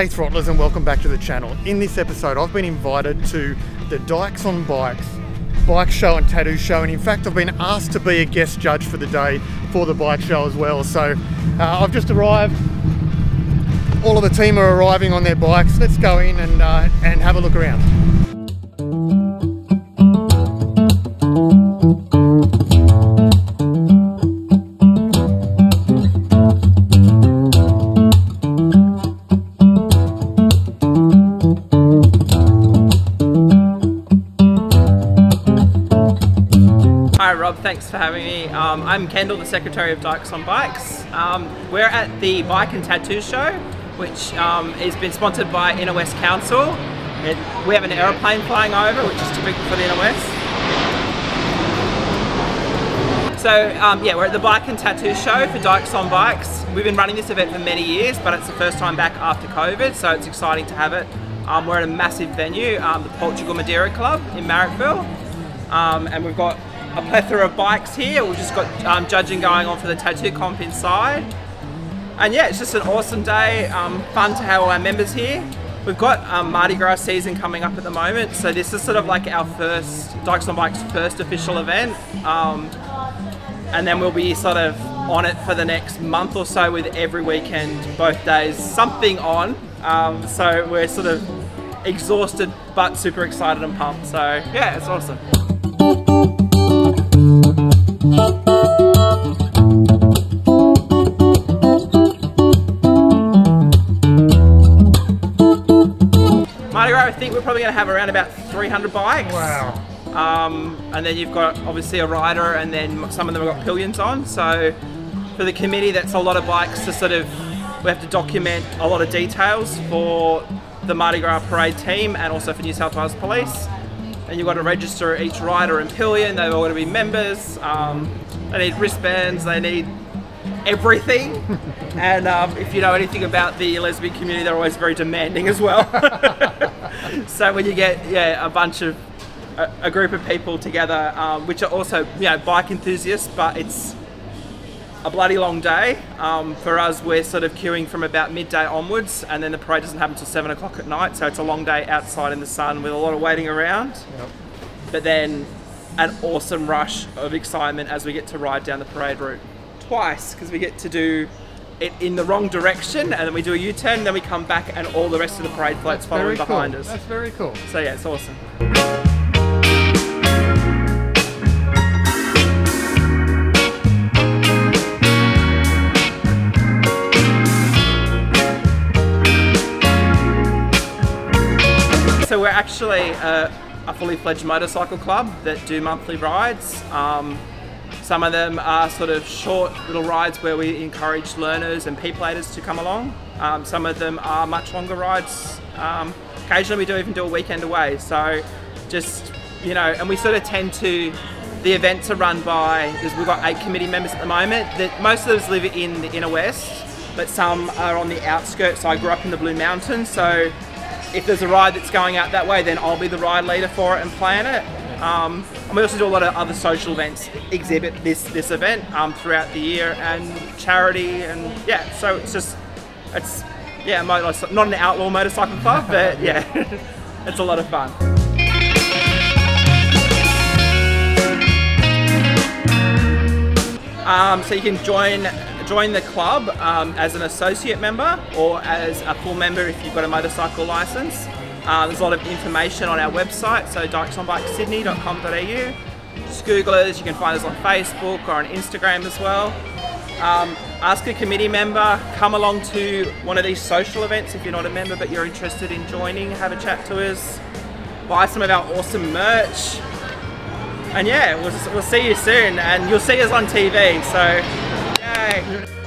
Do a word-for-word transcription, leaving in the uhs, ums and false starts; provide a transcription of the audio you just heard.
G'day throttlers, and welcome back to the channel. In this episode I've been invited to the Dykes on Bikes bike show and tattoo show, and in fact I've been asked to be a guest judge for the day for the bike show as well. So uh, I've just arrived, all of the team are arriving on their bikes. Let's go in and, uh, and have a look around. Thanks for having me. Um, I'm Kendall, the Secretary of Dykes on Bikes. Um, we're at the Bike and Tattoo Show, which um, has been sponsored by Inner West Council. It, we have an aeroplane flying over, which is typical for the Inner West. So um, yeah, we're at the Bike and Tattoo Show for Dykes on Bikes. We've been running this event for many years, but it's the first time back after COVID, so it's exciting to have it. Um, we're at a massive venue, um, the Portuguese Madeira Club in Marrickville, um, and we've got a plethora of bikes here. We've just got um, judging going on for the tattoo comp inside, and yeah, it's just an awesome day. Um, fun to have all our members here. We've got um, Mardi Gras season coming up at the moment, so this is sort of like our first Dykes on Bikes first official event, um, and then we'll be sort of on it for the next month or so with every weekend, both days, something on. Um, so we're sort of exhausted but super excited and pumped. So yeah, it's awesome. Mardi Gras, I think we're probably going to have around about three hundred bikes. Wow. Um, and then you've got obviously a rider, and then some of them have got pillions on. So for the committee, that's a lot of bikes to sort of, we have to document a lot of details for the Mardi Gras parade team and also for New South Wales Police. And you've got to register each rider and pillion. They've all got to be members. Um, they need wristbands. They need everything. And um, if you know anything about the lesbian community, they're always very demanding as well. So when you get yeah a bunch of a, a group of people together, um, which are also you know bike enthusiasts, but it's a bloody long day. Um, for us, we're sort of queuing from about midday onwards, and then the parade doesn't happen until seven o'clock at night, so it's a long day outside in the sun with a lot of waiting around. Yep. But then an awesome rush of excitement as we get to ride down the parade route twice, because we get to do it in the wrong direction, and then we do a U-turn, then we come back, and all the rest of the parade floats following behind us. That's very cool. So yeah, it's awesome. So we're actually a, a fully fledged motorcycle club that do monthly rides. Um, some of them are sort of short little rides where we encourage learners and peep-laters to come along. Um, some of them are much longer rides. Um, occasionally we do even do a weekend away. So just, you know, and we sort of tend to, the events are run by, because we've got eight committee members at the moment, that most of those live in the Inner West, but some are on the outskirts. So I grew up in the Blue Mountains, so if there's a ride that's going out that way, then I'll be the ride leader for it and plan it. Um, and we also do a lot of other social events, exhibit this this event um, throughout the year, and charity, and yeah. So it's just, it's yeah, not an outlaw motorcycle club, but yeah, it's a lot of fun. Um, so you can join. Join the club um, as an associate member or as a full member if you've got a motorcycle license. Uh, there's a lot of information on our website, so dykes on bikes sydney dot com dot a u. Just Google us, you can find us on Facebook or on Instagram as well. Um, ask a committee member, come along to one of these social events if you're not a member but you're interested in joining, have a chat to us, buy some of our awesome merch, and yeah, we'll, we'll see you soon, and you'll see us on T V, so. All right.